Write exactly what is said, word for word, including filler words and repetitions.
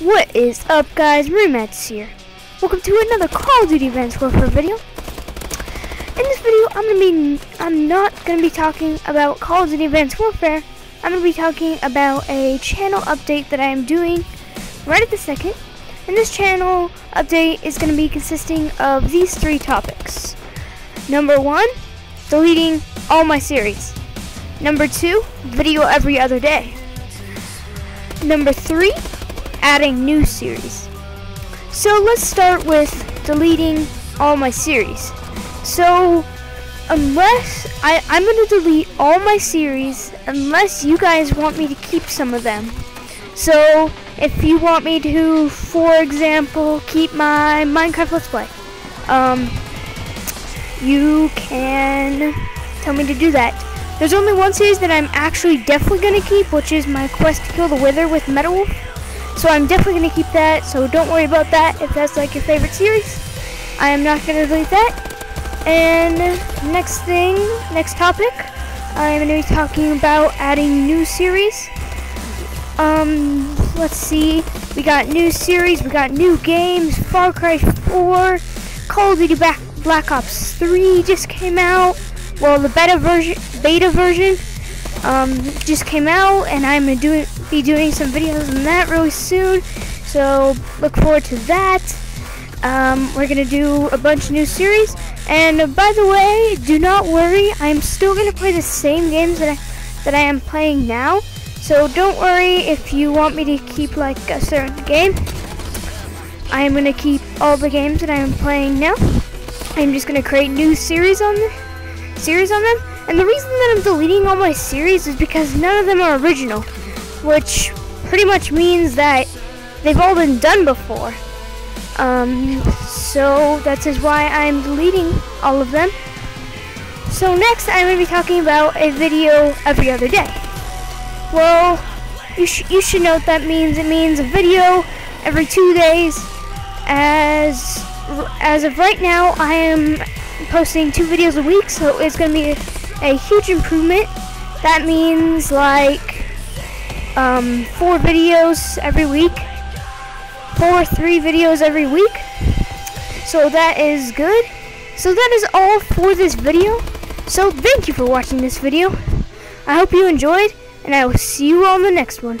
What is up, guys? MarineMantis here. Welcome to another Call of Duty: Advanced Warfare video. In this video, I'm gonna be—I'm not gonna be talking about Call of Duty: Advanced Warfare. I'm gonna be talking about a channel update that I am doing right at the second. And this channel update is gonna be consisting of these three topics. Number one, deleting all my series. Number two, video every other day. Number three, adding new series. So let's start with deleting all my series. So unless I, I'm going to delete all my series unless you guys want me to keep some of them. So if you want me to, for example, keep my Minecraft Let's Play, um, you can tell me to do that. There's only one series that I'm actually definitely going to keep, which is my quest to kill the Wither with Metal Wolf. So I'm definitely going to keep that, so don't worry about that if that's like your favorite series. I am not going to delete that. And next thing, next topic, I'm going to be talking about adding new series. Um, let's see, we got new series, we got new games, Far Cry four, Call of Duty Black Ops three just came out. Well, the beta version, beta version. Um, just came out, and I'm going to do, be doing some videos on that really soon, so look forward to that. Um, we're going to do a bunch of new series, and by the way, do not worry, I'm still going to play the same games that I, that I am playing now, so don't worry if you want me to keep like a certain game. I am going to keep all the games that I am playing now. I'm just going to create new series on them, series on them. And the reason that I'm deleting all my series is because none of them are original, which pretty much means that they've all been done before. Um, so that is why I'm deleting all of them. So next I'm going to be talking about a video every other day. Well, you, sh you should know what that means. It means a video every two days. As, as of right now, I am posting two videos a week, so it's going to be a a huge improvement. That means like um, four videos every week, four three videos every week, so that is good. So that is all for this video, so thank you for watching this video. I hope you enjoyed, and I will see you on the next one.